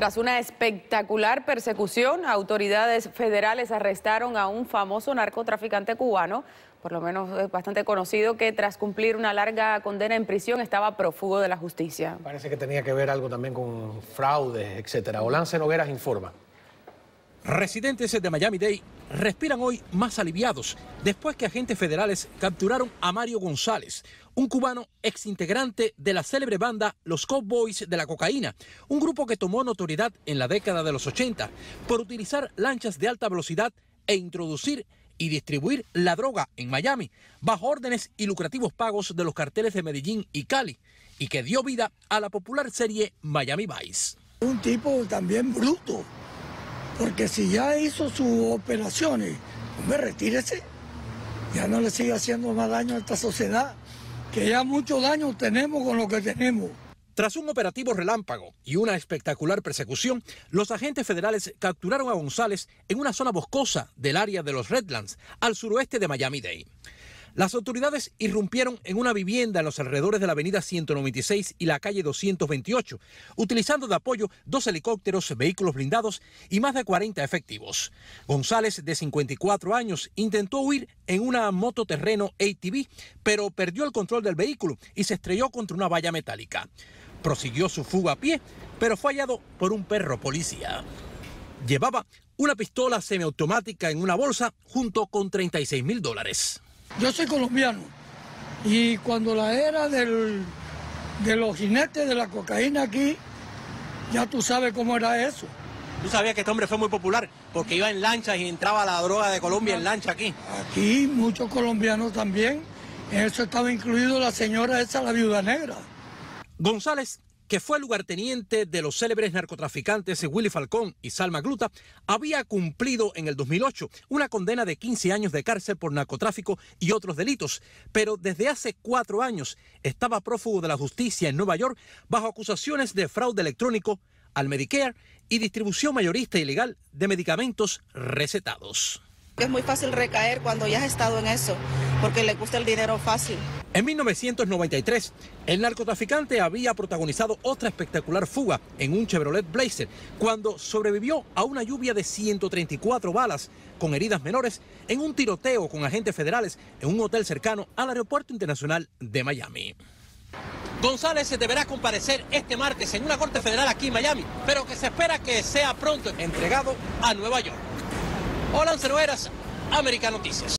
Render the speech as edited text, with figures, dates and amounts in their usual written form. Tras una espectacular persecución, autoridades federales arrestaron a un famoso narcotraficante cubano, por lo menos bastante conocido, que tras cumplir una larga condena en prisión estaba prófugo de la justicia. Parece que tenía que ver algo también con fraudes, etcétera. Olance Nogueras informa. Residentes de Miami-Dade respiran hoy más aliviados después que agentes federales capturaron a Mario González, un cubano exintegrante de la célebre banda Los Cowboys de la Cocaína, un grupo que tomó notoriedad en la década de los 80 por utilizar lanchas de alta velocidad e introducir y distribuir la droga en Miami bajo órdenes y lucrativos pagos de los carteles de Medellín y Cali, y que dio vida a la popular serie Miami Vice. Un tipo también bruto, porque si ya hizo sus operaciones, hombre, retírese, ya no le sigue haciendo más daño a esta sociedad, que ya mucho daño tenemos con lo que tenemos. Tras un operativo relámpago y una espectacular persecución, los agentes federales capturaron a González en una zona boscosa del área de los Redlands, al suroeste de Miami-Dade. Las autoridades irrumpieron en una vivienda en los alrededores de la avenida 196 y la calle 228, utilizando de apoyo 2 helicópteros, vehículos blindados y más de 40 efectivos. González, de 54 años, intentó huir en una mototerreno ATV, pero perdió el control del vehículo y se estrelló contra una valla metálica. Prosiguió su fuga a pie, pero fue hallado por un perro policía. Llevaba una pistola semiautomática en una bolsa junto con $36.000. Yo soy colombiano y cuando la era de los jinetes de la cocaína aquí, ya tú sabes cómo era eso. Tú sabías que este hombre fue muy popular porque iba en lanchas y entraba la droga de Colombia en lancha aquí. Aquí muchos colombianos también, en eso estaba incluido la señora esa, la viuda negra. González, que fue lugarteniente de los célebres narcotraficantes Willy Falcón y Sal Magluta, había cumplido en el 2008 una condena de 15 años de cárcel por narcotráfico y otros delitos, pero desde hace 4 años estaba prófugo de la justicia en Nueva York bajo acusaciones de fraude electrónico al Medicare y distribución mayorista ilegal de medicamentos recetados. Es muy fácil recaer cuando ya has estado en eso, porque le gusta el dinero fácil. En 1993, el narcotraficante había protagonizado otra espectacular fuga en un Chevrolet Blazer, cuando sobrevivió a una lluvia de 134 balas con heridas menores en un tiroteo con agentes federales en un hotel cercano al Aeropuerto Internacional de Miami. González deberá comparecer este martes en una corte federal aquí en Miami, pero que se espera que sea pronto entregado a Nueva York. Olance Nogueras, América Noticias.